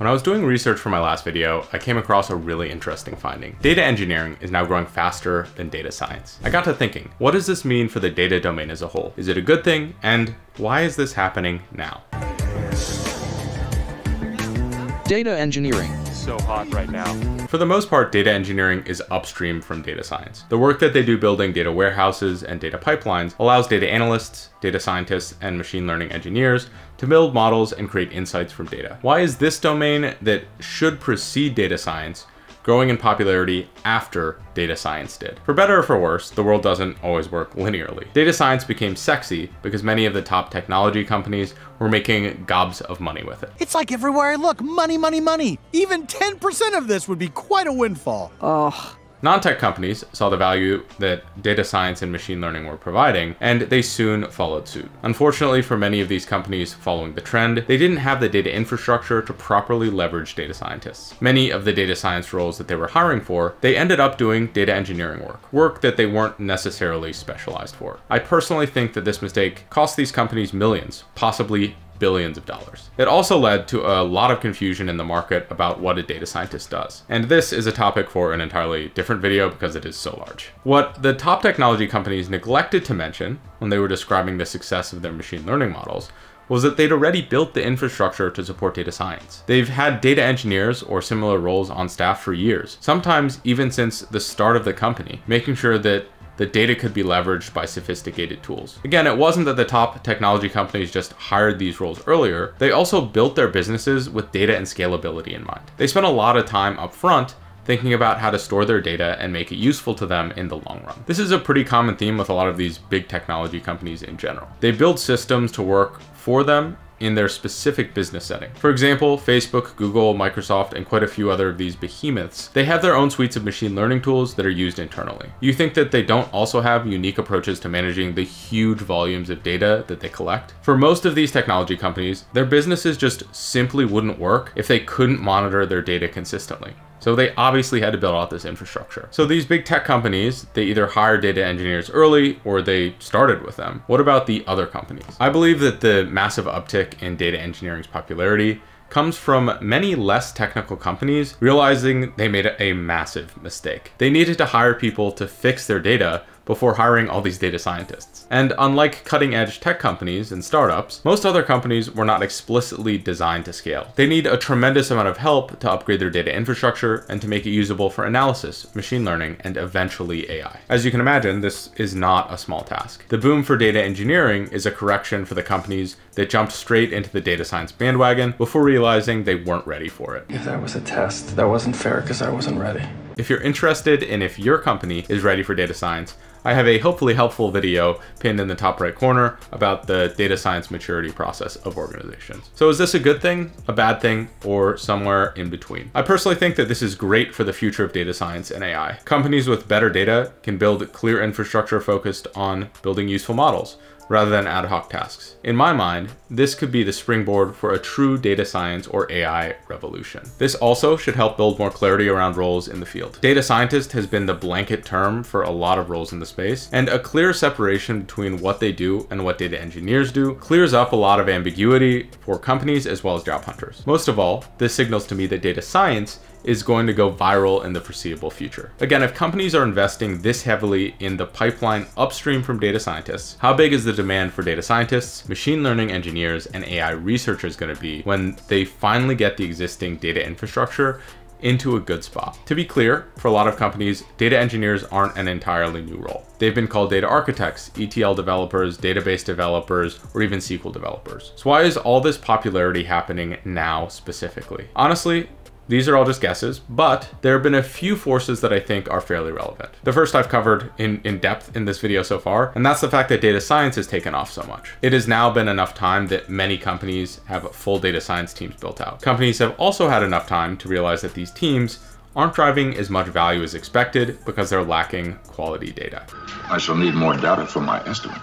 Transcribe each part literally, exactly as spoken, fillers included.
When I was doing research for my last video, I came across a really interesting finding. Data engineering is now growing faster than data science. I got to thinking, what does this mean for the data domain as a whole? Is it a good thing? And why is this happening now? Data engineering. So hot right now. For the most part, data engineering is upstream from data science. The work that they do building data warehouses and data pipelines allows data analysts, data scientists, and machine learning engineers to build models and create insights from data. Why is this domain that should precede data science growing in popularity after data science did? For better or for worse, the world doesn't always work linearly. Data science became sexy because many of the top technology companies were making gobs of money with it. It's like everywhere I look, money, money, money. Even ten percent of this would be quite a windfall. Ugh. Non-tech companies saw the value that data science and machine learning were providing, and they soon followed suit. Unfortunately for many of these companies following the trend, they didn't have the data infrastructure to properly leverage data scientists. Many of the data science roles that they were hiring for, they ended up doing data engineering work, work that they weren't necessarily specialized for. I personally think that this mistake cost these companies millions, possibly billions of dollars. It also led to a lot of confusion in the market about what a data scientist does. And this is a topic for an entirely different video because it is so large. What the top technology companies neglected to mention when they were describing the success of their machine learning models was that they'd already built the infrastructure to support data science. They've had data engineers or similar roles on staff for years, sometimes even since the start of the company, making sure that the data could be leveraged by sophisticated tools. Again, it wasn't that the top technology companies just hired these roles earlier. They also built their businesses with data and scalability in mind. They spent a lot of time up front thinking about how to store their data and make it useful to them in the long run. This is a pretty common theme with a lot of these big technology companies in general. They build systems to work for them in their specific business setting. For example, Facebook, Google, Microsoft, and quite a few other of these behemoths, they have their own suites of machine learning tools that are used internally. You think that they don't also have unique approaches to managing the huge volumes of data that they collect? For most of these technology companies, their businesses just simply wouldn't work if they couldn't monitor their data consistently. So they obviously had to build out this infrastructure. So these big tech companies, they either hire data engineers early or they started with them. What about the other companies? I believe that the massive uptick in data engineering's popularity comes from many less technical companies realizing they made a massive mistake. They needed to hire people to fix their data before hiring all these data scientists. And unlike cutting-edge tech companies and startups, most other companies were not explicitly designed to scale. They need a tremendous amount of help to upgrade their data infrastructure and to make it usable for analysis, machine learning, and eventually A I. As you can imagine, this is not a small task. The boom for data engineering is a correction for the companies that jumped straight into the data science bandwagon before realizing they weren't ready for it. If that was a test, that wasn't fair because I wasn't ready. If you're interested in if your company is ready for data science, I have a hopefully helpful video pinned in the top right corner about the data science maturity process of organizations. So is this a good thing, a bad thing, or somewhere in between? I personally think that this is great for the future of data science and A I. Companies with better data can build clear infrastructure focused on building useful models rather than ad hoc tasks. In my mind, this could be the springboard for a true data science or A I revolution. This also should help build more clarity around roles in the field. Data scientist has been the blanket term for a lot of roles in the space, and a clear separation between what they do and what data engineers do clears up a lot of ambiguity for companies as well as job hunters. Most of all, this signals to me that data science is going to go viral in the foreseeable future. Again, if companies are investing this heavily in the pipeline upstream from data scientists, how big is the demand for data scientists, machine learning engineers, and A I researchers going to be when they finally get the existing data infrastructure into a good spot? To be clear, for a lot of companies, data engineers aren't an entirely new role. They've been called data architects, E T L developers, database developers, or even S Q L developers. So why is all this popularity happening now specifically? Honestly, these are all just guesses, but there have been a few forces that I think are fairly relevant. The first I've covered in, in depth in this video so far, and that's the fact that data science has taken off so much. It has now been enough time that many companies have full data science teams built out. Companies have also had enough time to realize that these teams aren't driving as much value as expected because they're lacking quality data. I shall need more data for my estimate.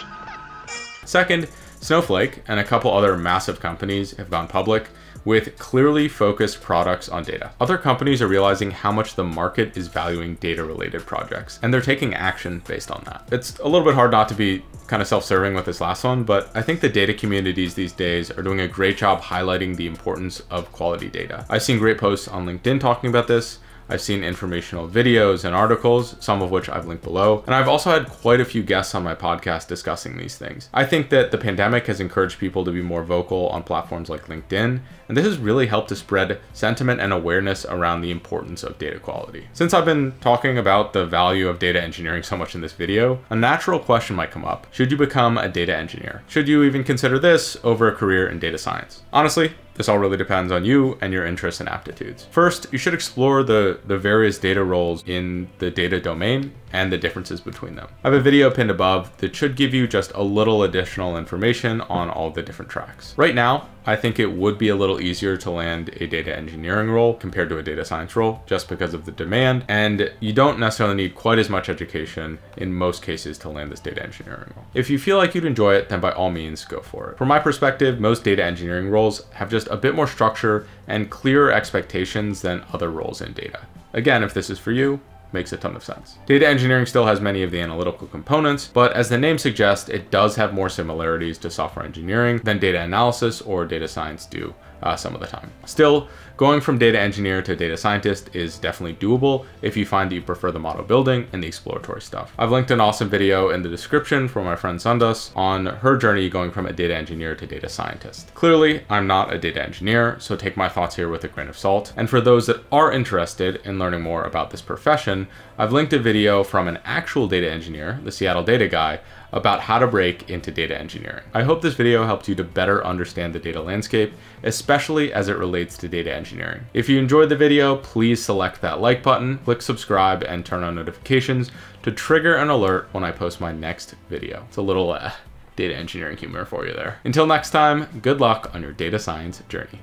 Second, Snowflake and a couple other massive companies have gone public with clearly focused products on data. Other companies are realizing how much the market is valuing data-related projects, and they're taking action based on that. It's a little bit hard not to be kind of self-serving with this last one, but I think the data communities these days are doing a great job highlighting the importance of quality data. I've seen great posts on LinkedIn talking about this. I've seen informational videos and articles, some of which I've linked below. And I've also had quite a few guests on my podcast discussing these things. I think that the pandemic has encouraged people to be more vocal on platforms like LinkedIn, and this has really helped to spread sentiment and awareness around the importance of data quality. Since I've been talking about the value of data engineering so much in this video, a natural question might come up. Should you become a data engineer? Should you even consider this over a career in data science? Honestly, this all really depends on you and your interests and aptitudes. First, you should explore the, the various data roles in the data domain and the differences between them. I have a video pinned above that should give you just a little additional information on all the different tracks. Right now, I think it would be a little easier to land a data engineering role compared to a data science role just because of the demand, and you don't necessarily need quite as much education in most cases to land this data engineering role. If you feel like you'd enjoy it, then by all means, go for it. From my perspective, most data engineering roles have just a bit more structure and clearer expectations than other roles in data. Again, if this is for you, makes a ton of sense. Data engineering still has many of the analytical components, but as the name suggests, it does have more similarities to software engineering than data analysis or data science do uh, some of the time. Still, going from data engineer to data scientist is definitely doable if you find that you prefer the model building and the exploratory stuff. I've linked an awesome video in the description from my friend Sundas on her journey going from a data engineer to data scientist. Clearly, I'm not a data engineer, so take my thoughts here with a grain of salt. And for those that are interested in learning more about this profession, I've linked a video from an actual data engineer, the Seattle Data Guy, about how to break into data engineering. I hope this video helped you to better understand the data landscape, especially as it relates to data engineering. If you enjoyed the video, please select that like button, click subscribe, and turn on notifications to trigger an alert when I post my next video. It's a little uh, data engineering humor for you there. Until next time, good luck on your data science journey.